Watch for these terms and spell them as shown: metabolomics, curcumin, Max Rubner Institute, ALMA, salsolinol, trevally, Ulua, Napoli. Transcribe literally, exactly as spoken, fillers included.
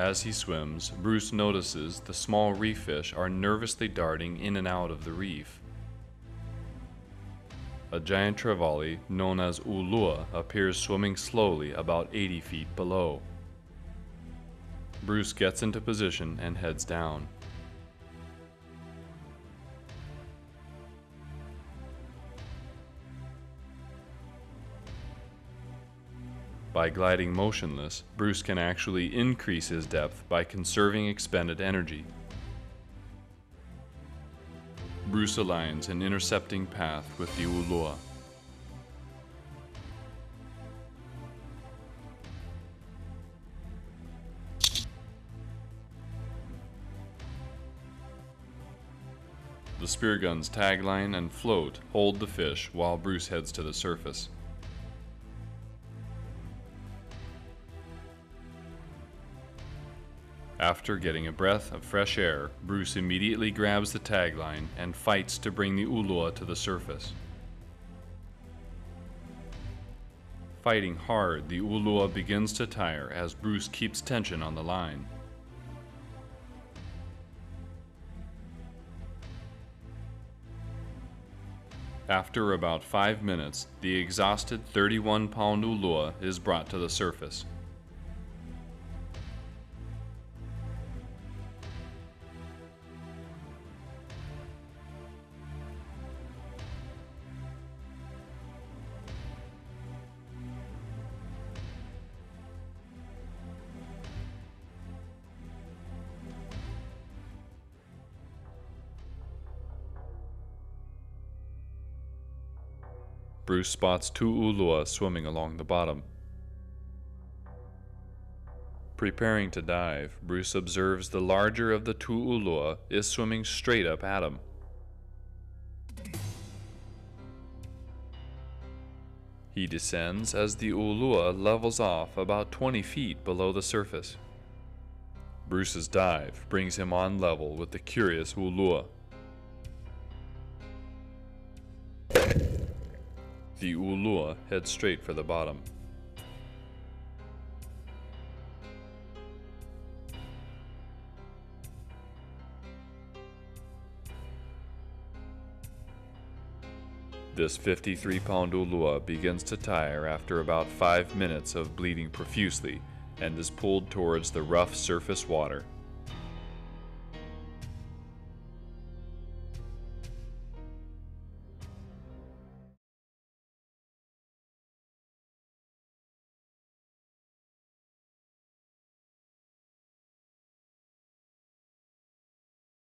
As he swims, Bruce notices the small reef fish are nervously darting in and out of the reef. A giant trevally known as Ulua appears swimming slowly about eighty feet below. Bruce gets into position and heads down. By gliding motionless, Bruce can actually increase his depth by conserving expended energy. Bruce aligns an intercepting path with the Ulua. The spear gun's tagline and float hold the fish while Bruce heads to the surface. After getting a breath of fresh air, Bruce immediately grabs the tagline and fights to bring the Ulua to the surface. Fighting hard, the Ulua begins to tire as Bruce keeps tension on the line. After about five minutes, the exhausted thirty-one pound Ulua is brought to the surface. Bruce spots two Ulua swimming along the bottom. Preparing to dive, Bruce observes the larger of the two Ulua is swimming straight up at him. He descends as the Ulua levels off about twenty feet below the surface. Bruce's dive brings him on level with the curious Ulua. The Ulua heads straight for the bottom. This fifty-three pound Ulua begins to tire after about five minutes of bleeding profusely and is pulled towards the rough surface water.